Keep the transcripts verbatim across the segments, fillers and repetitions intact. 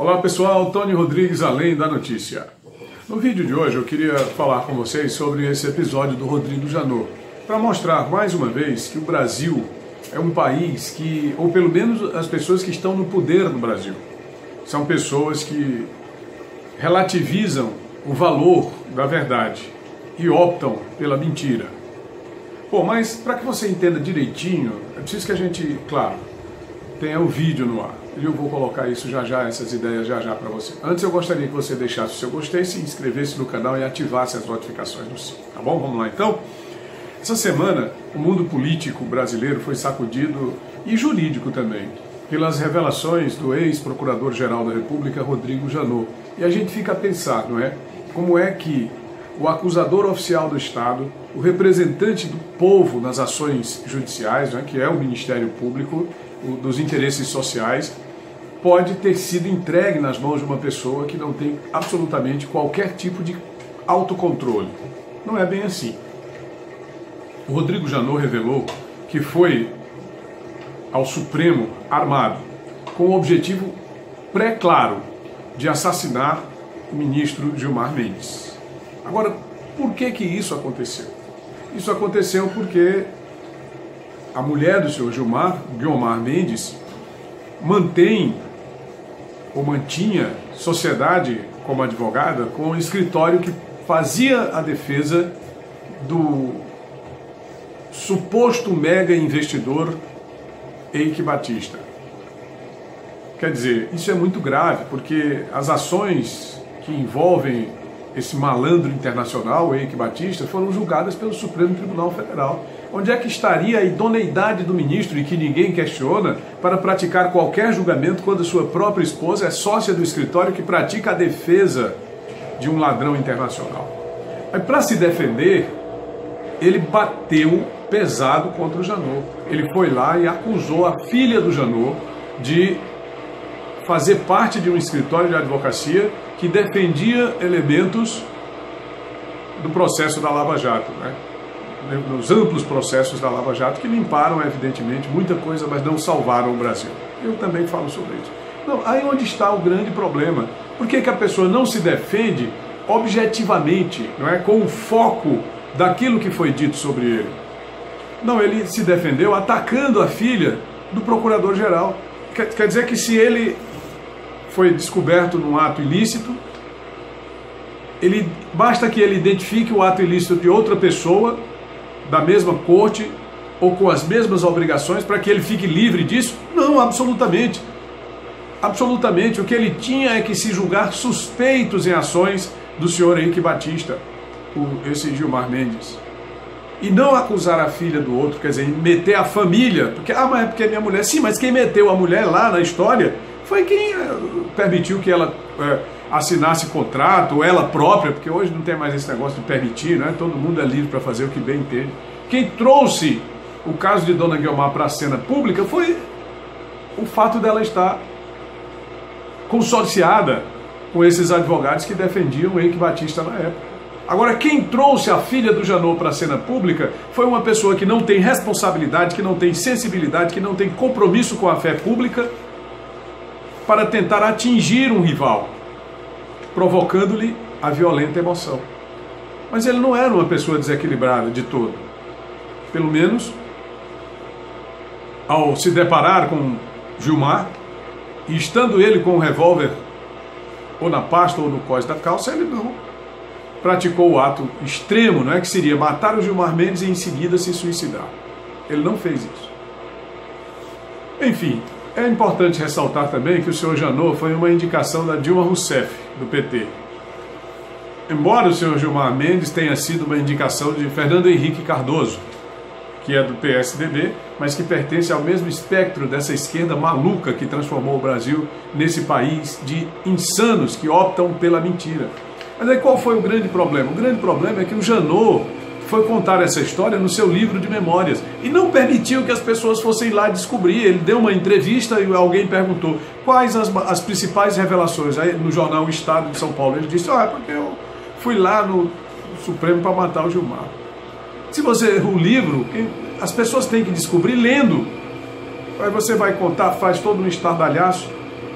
Olá pessoal, Tony Rodrigues, Além da Notícia. No vídeo de hoje eu queria falar com vocês sobre esse episódio do Rodrigo Janot, para mostrar mais uma vez que o Brasil é um país que, ou pelo menos as pessoas que estão no poder no Brasil, são pessoas que relativizam o valor da verdade e optam pela mentira. Bom, mas para que você entenda direitinho, é preciso que a gente, claro, tenha o vídeo no ar. Eu vou colocar isso já já, essas ideias já já para você. Antes eu gostaria que você deixasse o seu gostei, se inscrevesse no canal e ativasse as notificações do sino, tá bom? Vamos lá então? Essa semana o mundo político brasileiro foi sacudido, e jurídico também, pelas revelações do ex-procurador-geral da República, Rodrigo Janot. E a gente fica a pensar, não é? Como é que o acusador oficial do Estado, o representante do povo nas ações judiciais, não é? Que é o Ministério Público, o, dos interesses sociais, pode ter sido entregue nas mãos de uma pessoa que não tem absolutamente qualquer tipo de autocontrole. Não é bem assim. O Rodrigo Janot revelou que foi ao Supremo armado, com o objetivo pré-claro de assassinar o ministro Gilmar Mendes. Agora, por que que isso aconteceu? Isso aconteceu porque a mulher do senhor Gilmar, Guiomar Mendes, mantém ou mantinha sociedade como advogada com um escritório que fazia a defesa do suposto mega investidor Eike Batista. Quer dizer, isso é muito grave, porque as ações que envolvem esse malandro internacional, Eike Batista, foram julgadas pelo Supremo Tribunal Federal. Onde é que estaria a idoneidade do ministro, e que ninguém questiona, para praticar qualquer julgamento quando sua própria esposa é sócia do escritório que pratica a defesa de um ladrão internacional? Mas para se defender, ele bateu pesado contra o Janot. Ele foi lá e acusou a filha do Janot de fazer parte de um escritório de advocacia que defendia elementos do processo da Lava Jato, né? Nos amplos processos da Lava Jato, que limparam, evidentemente, muita coisa, mas não salvaram o Brasil. Eu também falo sobre isso. Não, aí onde está o grande problema. Por que que a pessoa não se defende objetivamente, não é? Com o foco daquilo que foi dito sobre ele? Não, ele se defendeu atacando a filha do procurador-geral. Quer, quer dizer que se ele foi descoberto num ato ilícito, ele, basta que ele identifique o ato ilícito de outra pessoa, da mesma corte, ou com as mesmas obrigações, para que ele fique livre disso? Não, absolutamente. Absolutamente. O que ele tinha é que se julgar suspeitos em ações do senhor Eike Batista, o, esse Gilmar Mendes. E não acusar a filha do outro, quer dizer, meter a família. Porque, ah, mas é porque é minha mulher. Sim, mas quem meteu a mulher lá na história foi quem permitiu que ela é, assinasse contrato, ou ela própria, porque hoje não tem mais esse negócio de permitir, né? Todo mundo é livre para fazer o que bem entende. Quem trouxe o caso de Dona Guiomar para a cena pública foi o fato dela estar consorciada com esses advogados que defendiam o Eike Batista na época. Agora, quem trouxe a filha do Janot para a cena pública foi uma pessoa que não tem responsabilidade, que não tem sensibilidade, que não tem compromisso com a fé pública, para tentar atingir um rival, provocando-lhe a violenta emoção. Mas ele não era uma pessoa desequilibrada de todo. Pelo menos, ao se deparar com Gilmar, e estando ele com um revólver ou na pasta ou no cós da calça, ele não praticou o ato extremo, não é? Que seria matar o Gilmar Mendes e em seguida se suicidar. Ele não fez isso. Enfim, é importante ressaltar também que o senhor Janot foi uma indicação da Dilma Rousseff, do P T. Embora o senhor Gilmar Mendes tenha sido uma indicação de Fernando Henrique Cardoso, que é do P S D B, mas que pertence ao mesmo espectro dessa esquerda maluca que transformou o Brasil nesse país de insanos que optam pela mentira. Mas aí qual foi o grande problema? O grande problema é que o Janot foi contar essa história no seu livro de memórias e não permitiu que as pessoas fossem lá descobrir. Ele deu uma entrevista e alguém perguntou quais as, as principais revelações. Aí no jornal O Estado de São Paulo ele disse: ah, é porque eu fui lá no Supremo para matar o Gilmar. Se você, o livro, as pessoas têm que descobrir lendo. Aí você vai contar, faz todo um estardalhaço,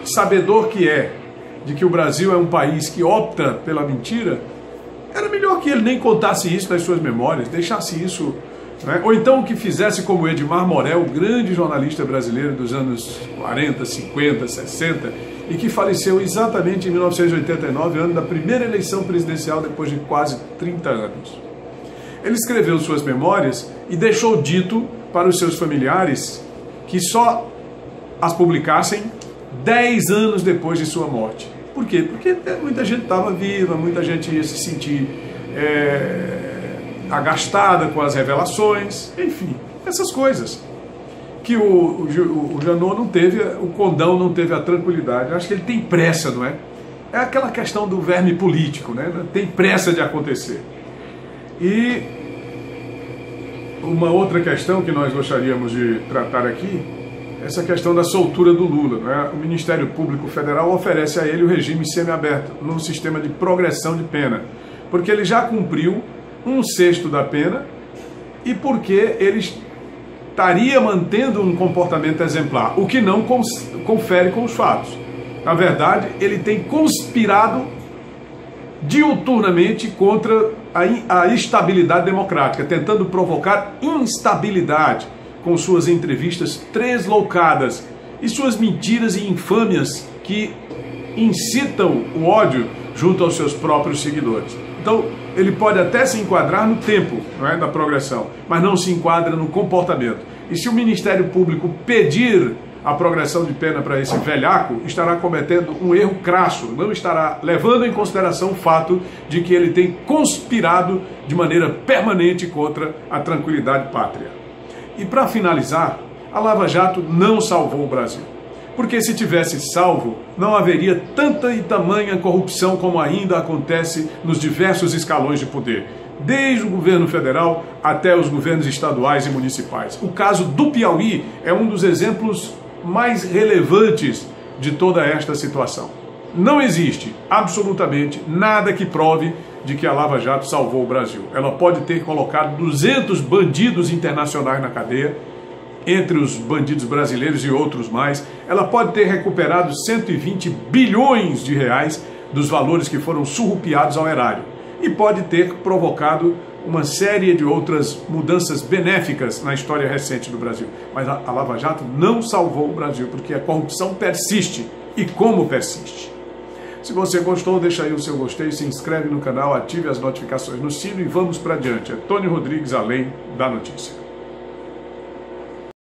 sabedor que é de que o Brasil é um país que opta pela mentira, era melhor que ele nem contasse isso nas suas memórias, deixasse isso, né? Ou então que fizesse como Edmar Morel, grande jornalista brasileiro dos anos quarenta, cinquenta, sessenta, e que faleceu exatamente em mil novecentos e oitenta e nove, ano da primeira eleição presidencial depois de quase trinta anos. Ele escreveu suas memórias e deixou dito para os seus familiares que só as publicassem dez anos depois de sua morte. Por quê? Porque muita gente estava viva, muita gente ia se sentir é, agastada com as revelações, enfim, essas coisas. Que o, o, o Janot não teve, o condão não teve a tranquilidade. Eu acho que ele tem pressa, não é? É aquela questão do verme político, né? Tem pressa de acontecer. E uma outra questão que nós gostaríamos de tratar aqui, essa questão da soltura do Lula, né? O Ministério Público Federal oferece a ele o regime semiaberto, num sistema de progressão de pena, porque ele já cumpriu um sexto da pena e porque ele estaria mantendo um comportamento exemplar, o que não confere com os fatos. Na verdade, ele tem conspirado diuturnamente contra a estabilidade democrática, tentando provocar instabilidade, com suas entrevistas tresloucadas e suas mentiras e infâmias que incitam o ódio junto aos seus próprios seguidores. Então, ele pode até se enquadrar no tempo, não é, da progressão, mas não se enquadra no comportamento. E se o Ministério Público pedir a progressão de pena para esse velhaco, estará cometendo um erro crasso, não estará levando em consideração o fato de que ele tem conspirado de maneira permanente contra a tranquilidade pátria. E para finalizar, a Lava Jato não salvou o Brasil. Porque se tivesse salvo, não haveria tanta e tamanha corrupção como ainda acontece nos diversos escalões de poder, desde o governo federal até os governos estaduais e municipais. O caso do Piauí é um dos exemplos mais relevantes de toda esta situação. Não existe absolutamente nada que prove de que a Lava Jato salvou o Brasil. Ela pode ter colocado duzentos bandidos internacionais na cadeia, entre os bandidos brasileiros e outros mais. Ela pode ter recuperado cento e vinte bilhões de reais dos valores que foram surrupiados ao erário. E pode ter provocado uma série de outras mudanças benéficas na história recente do Brasil. Mas a Lava Jato não salvou o Brasil, porque a corrupção persiste. E como persiste? Se você gostou, deixa aí o seu gostei, se inscreve no canal, ative as notificações no sino e vamos para adiante. É Tony Rodrigues, Além da Notícia.